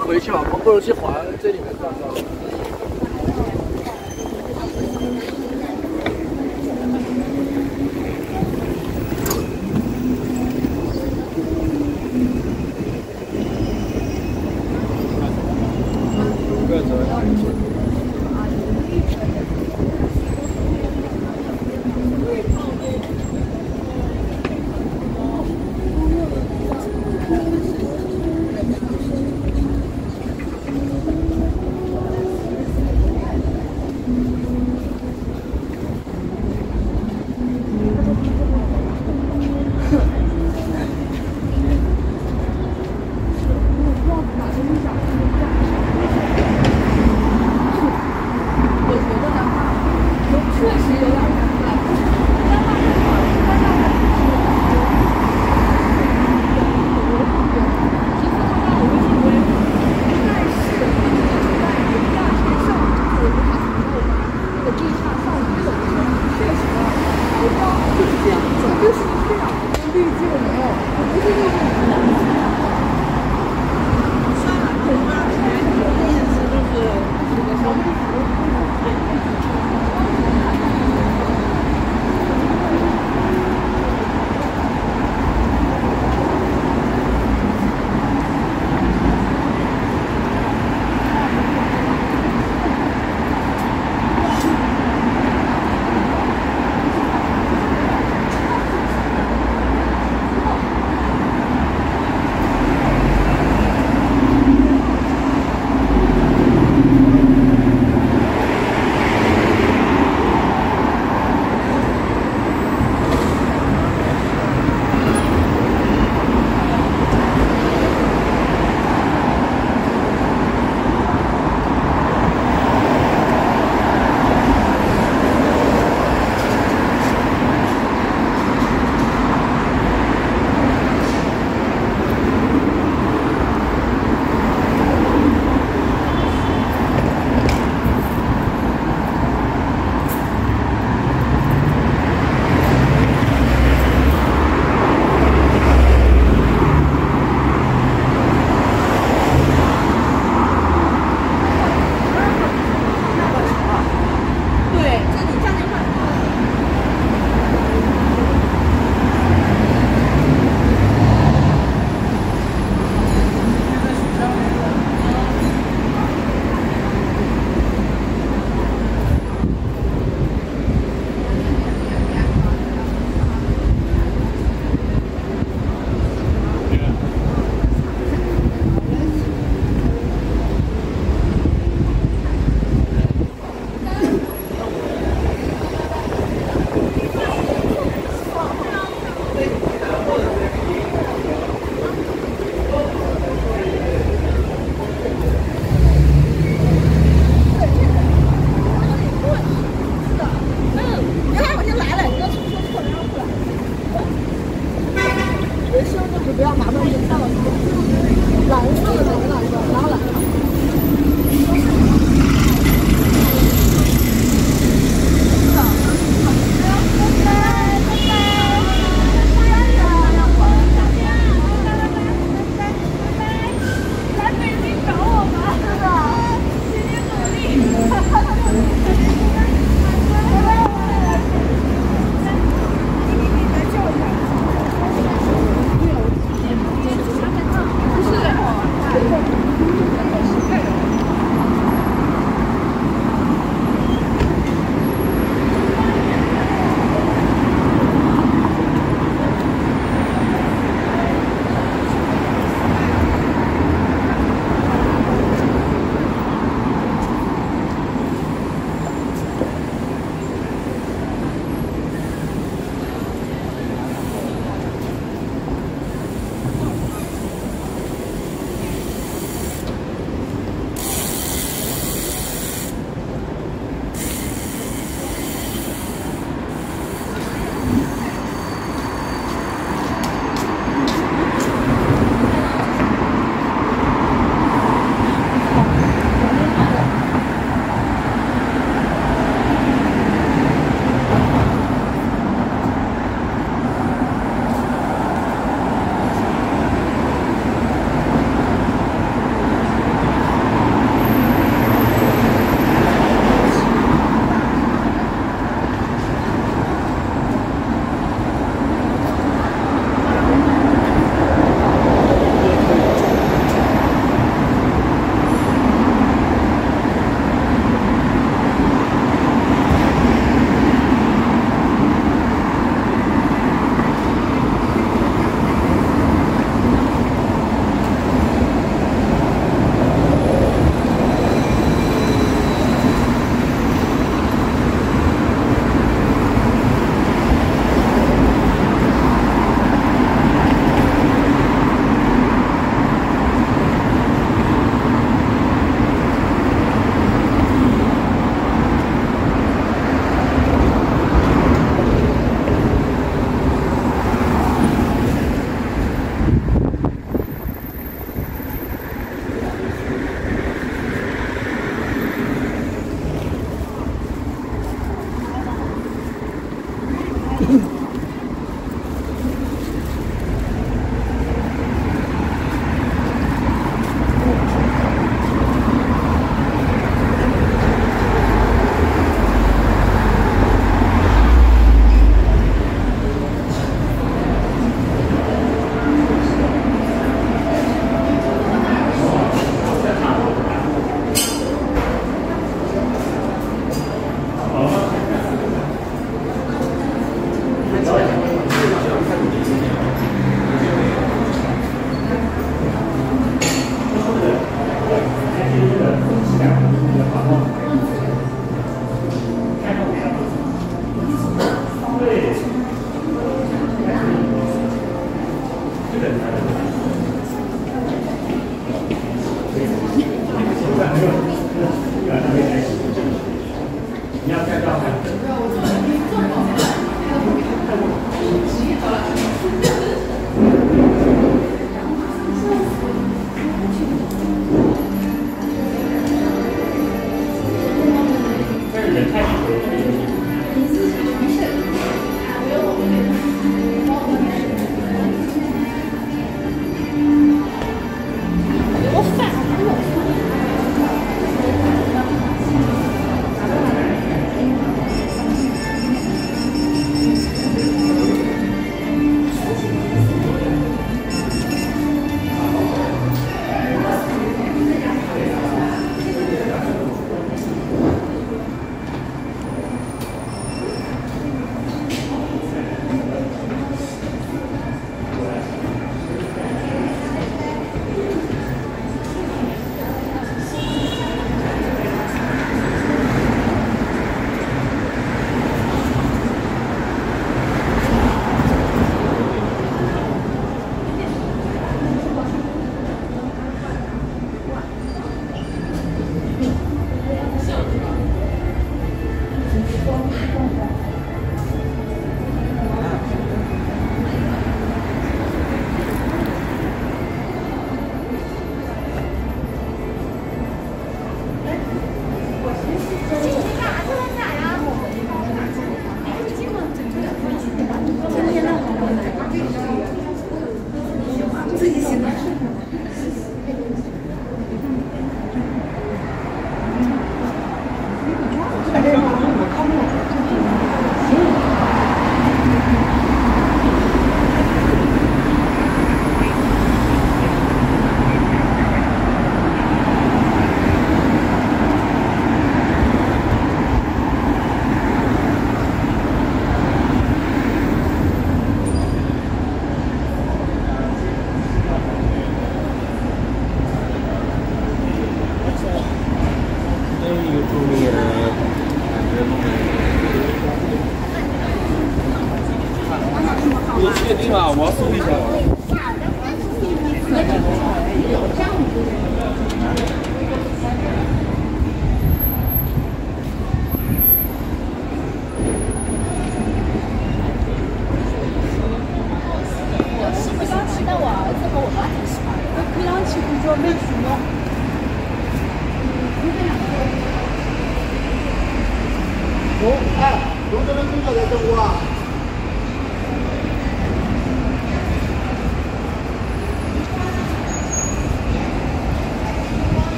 回去吧，我们过去还这里面看看。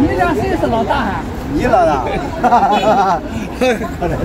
你俩谁是老大啊？你老大，哈哈哈哈哈！可能是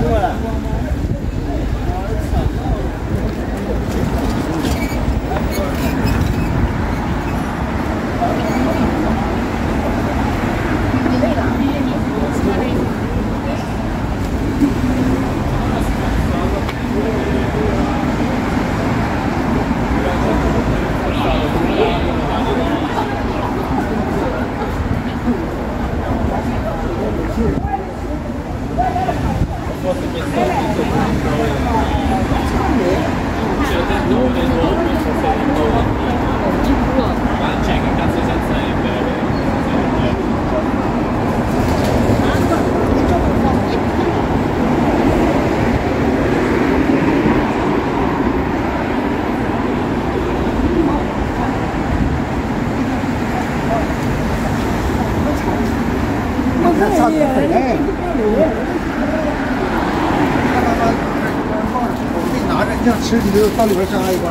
过来。你累了？你就到里边看看一个。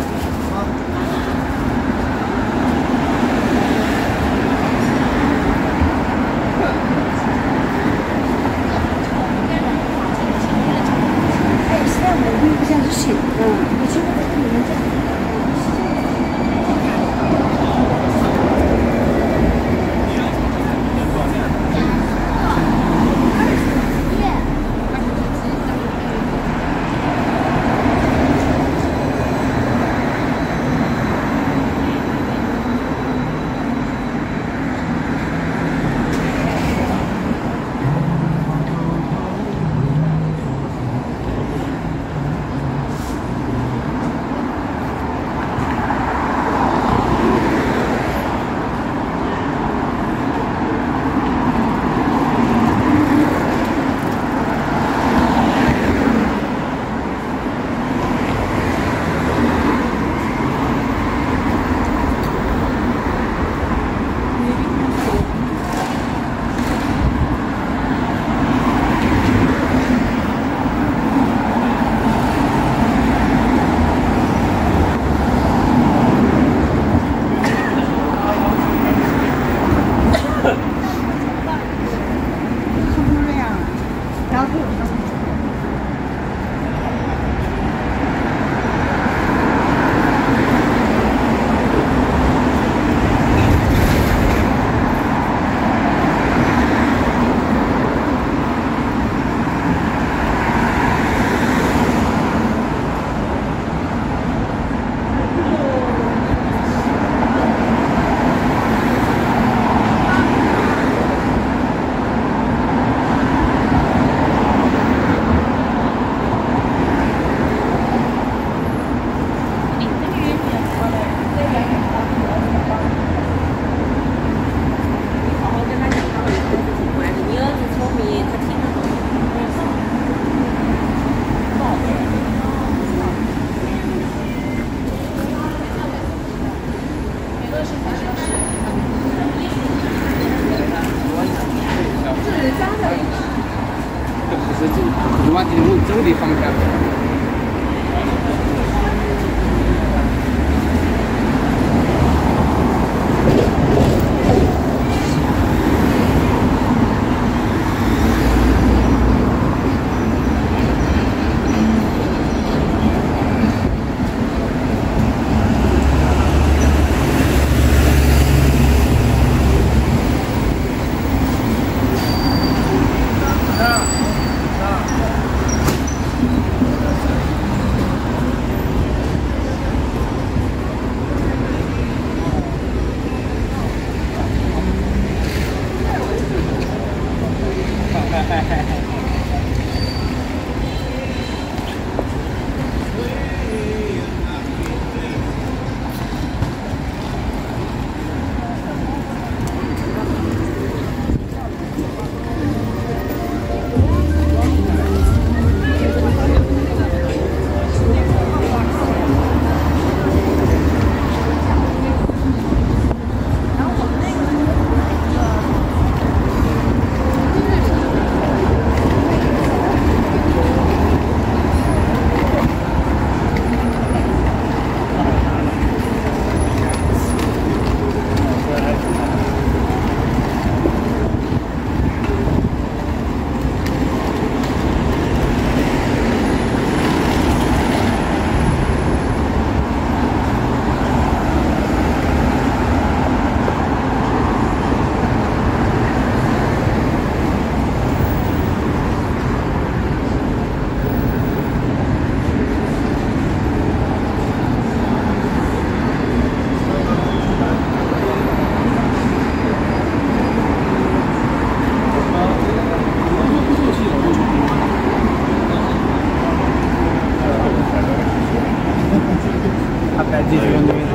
再继续用这边。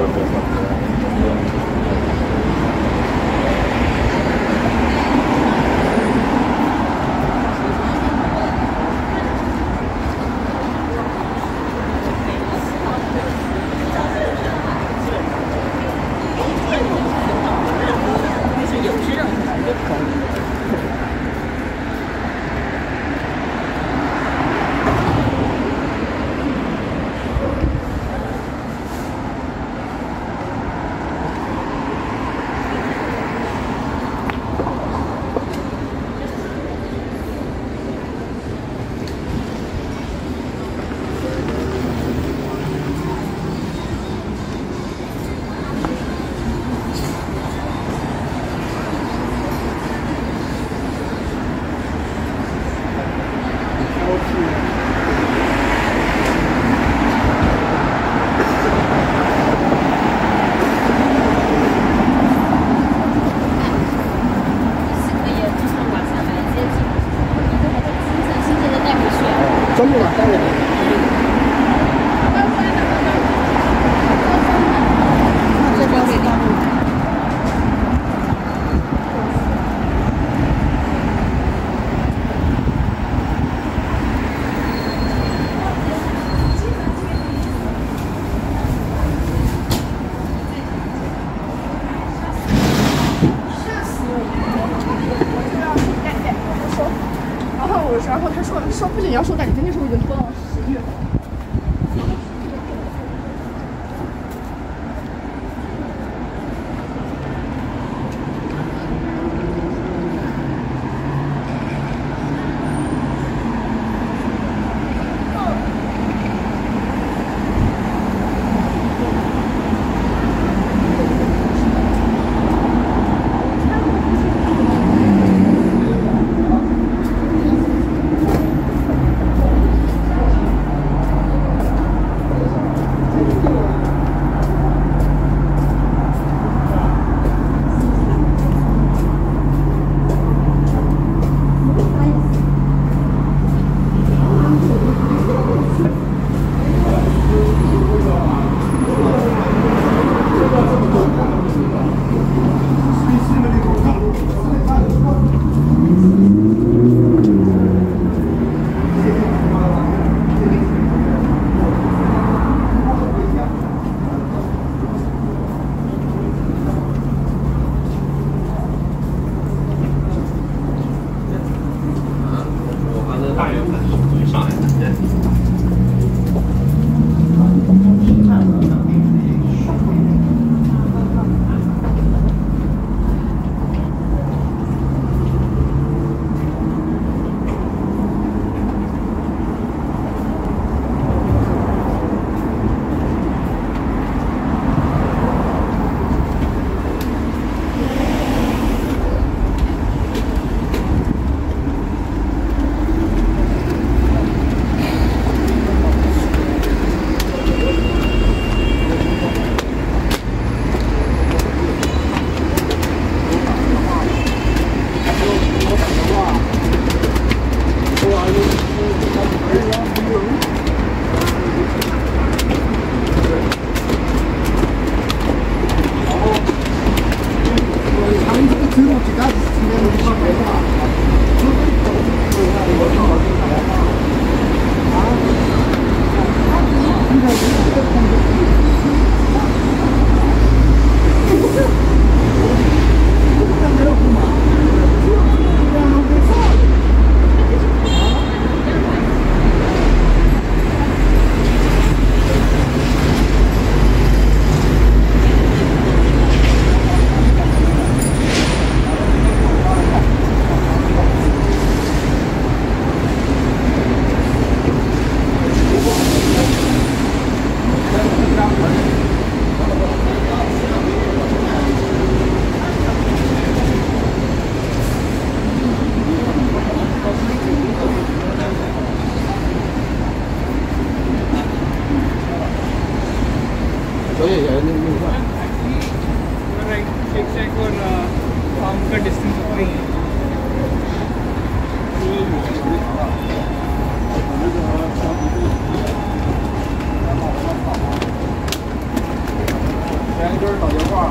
今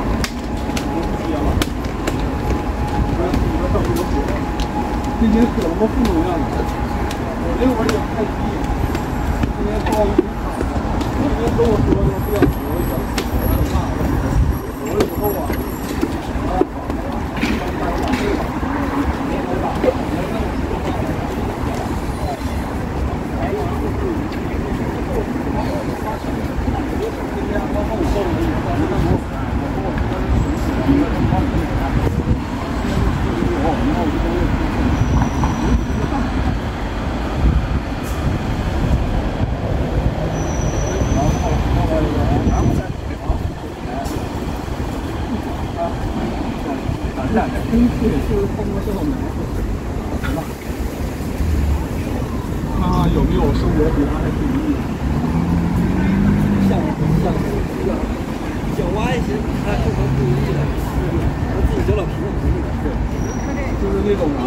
年可不负能量了，我这会儿也太低。今年报一场，今年跟我说要不要球，想死活的骂我。有了以后啊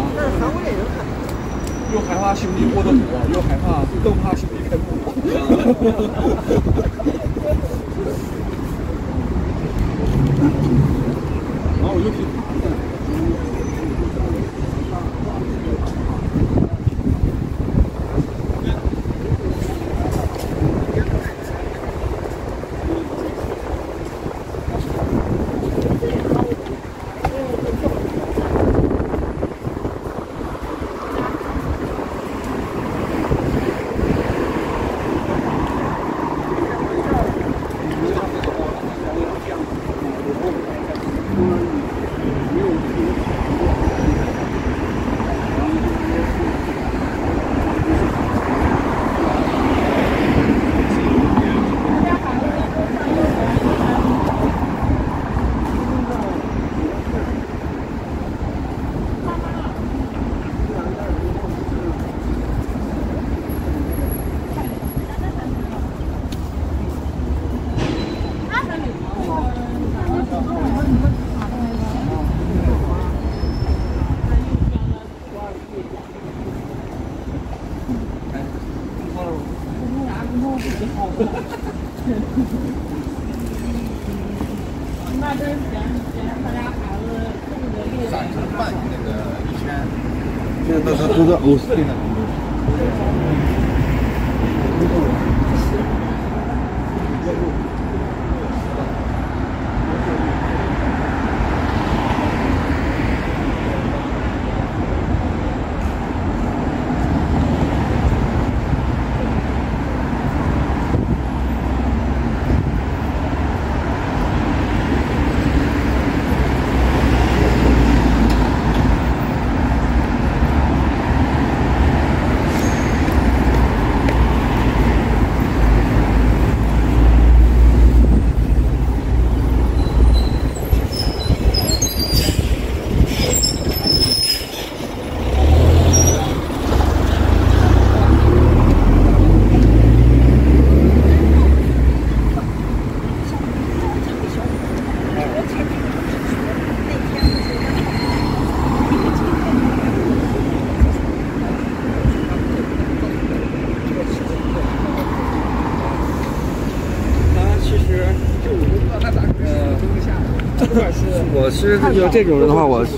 ，Gracias. 我是有这种人的话，我是。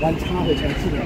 把你插回去，记得。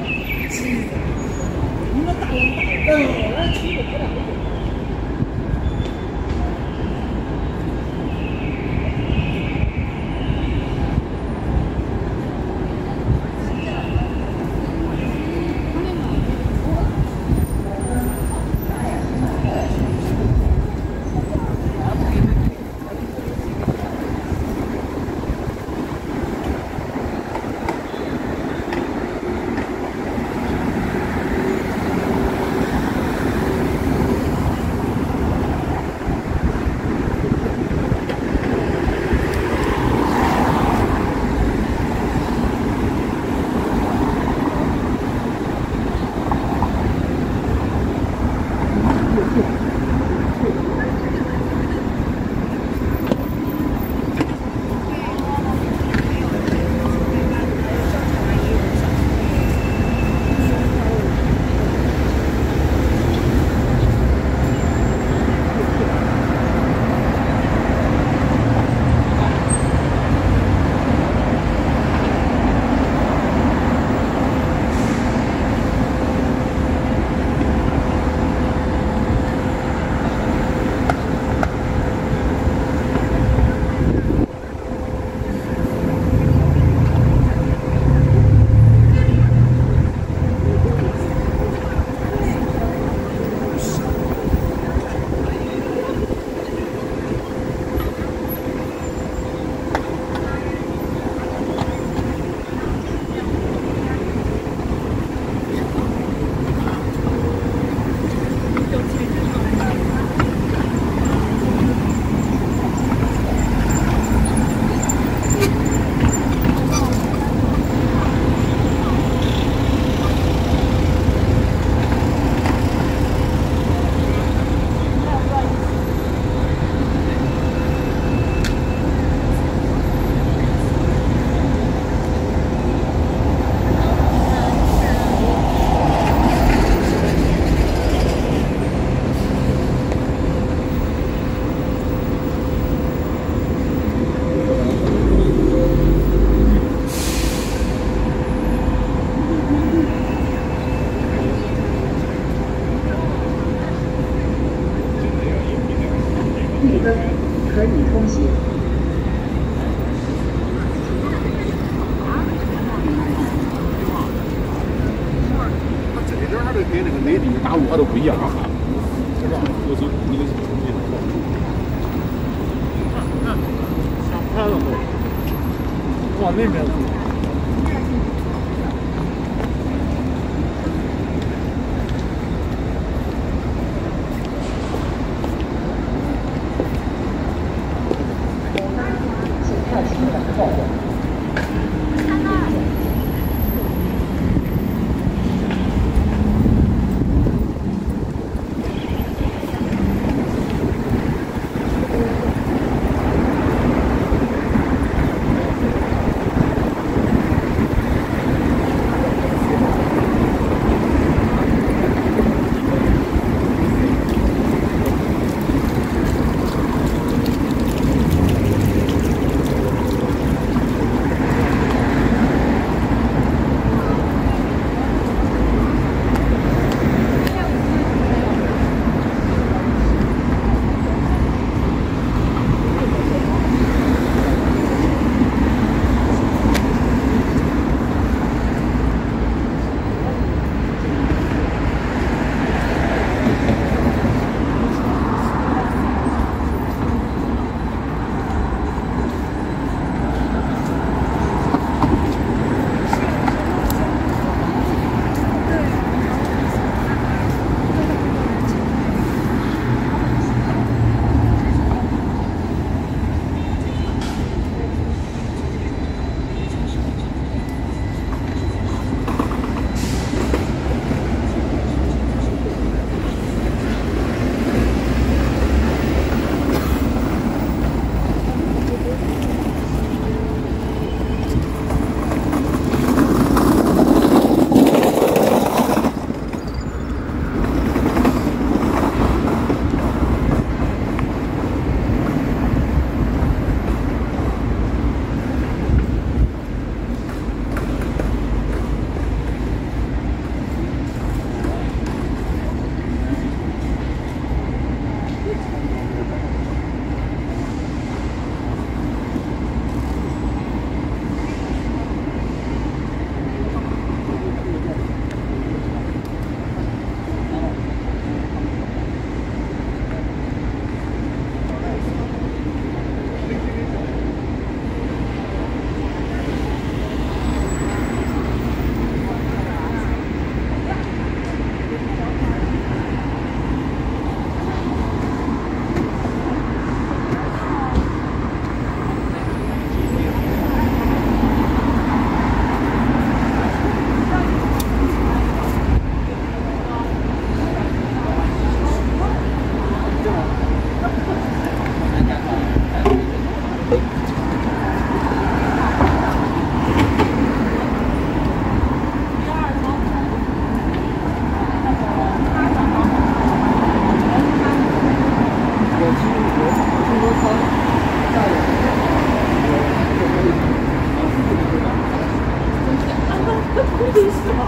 估计是吧？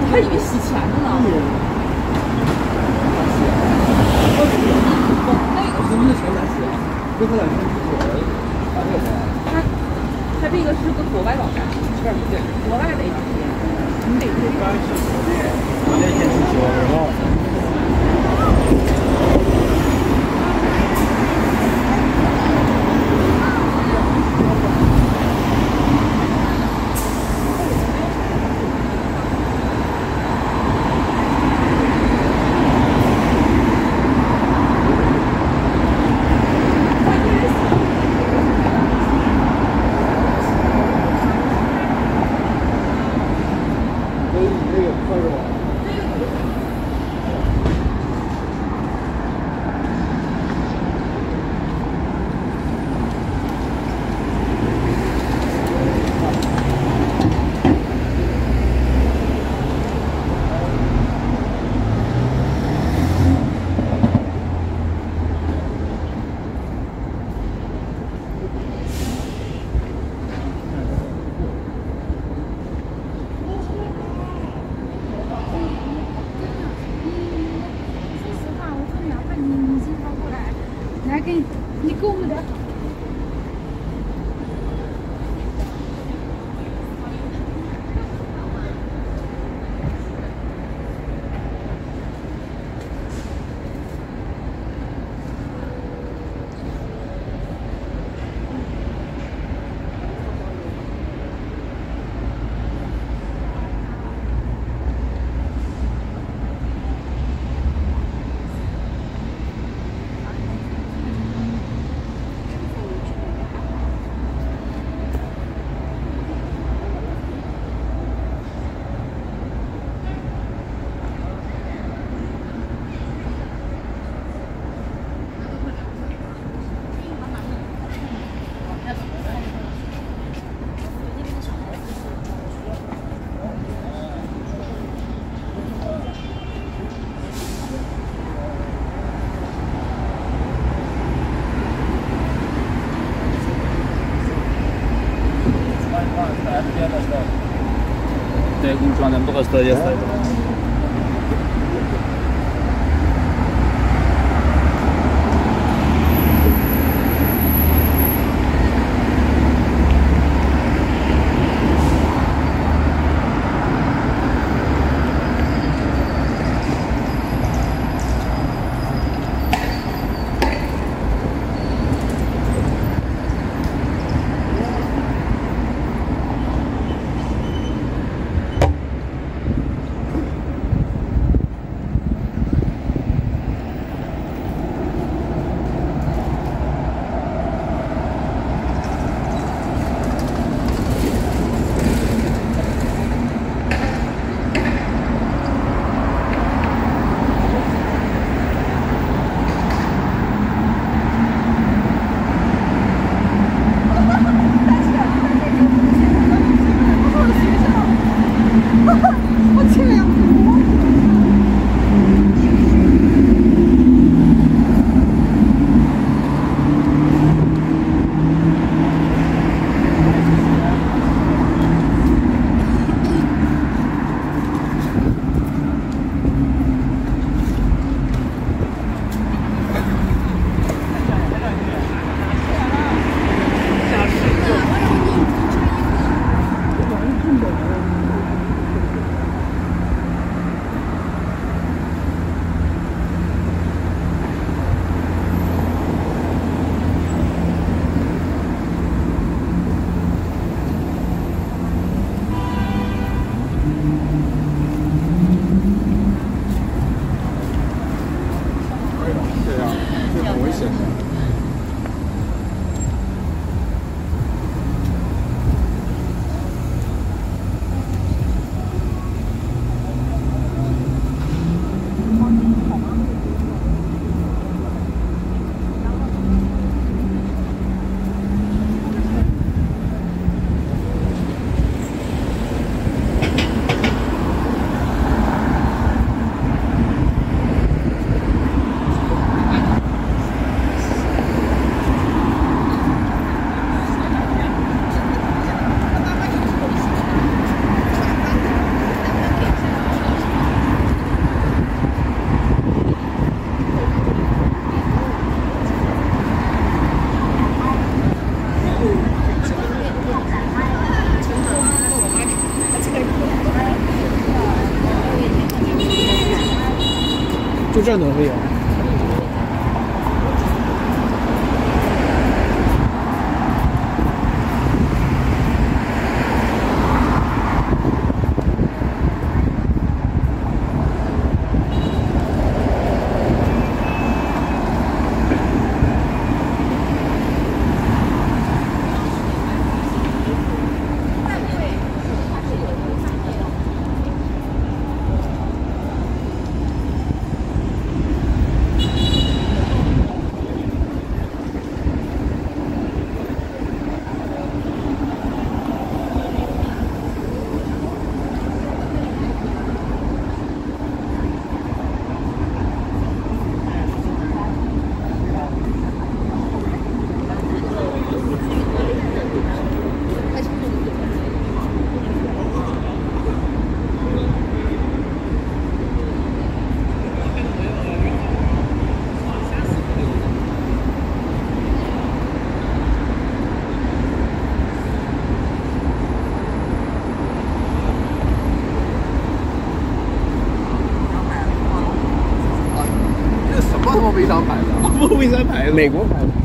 我还以为洗钱的呢。他这个是个国外网站，国外的一个，你得这个。那天去修，然后。Tek uçağından bu kadar yaslaydı. 就这能会有。 美国牌子。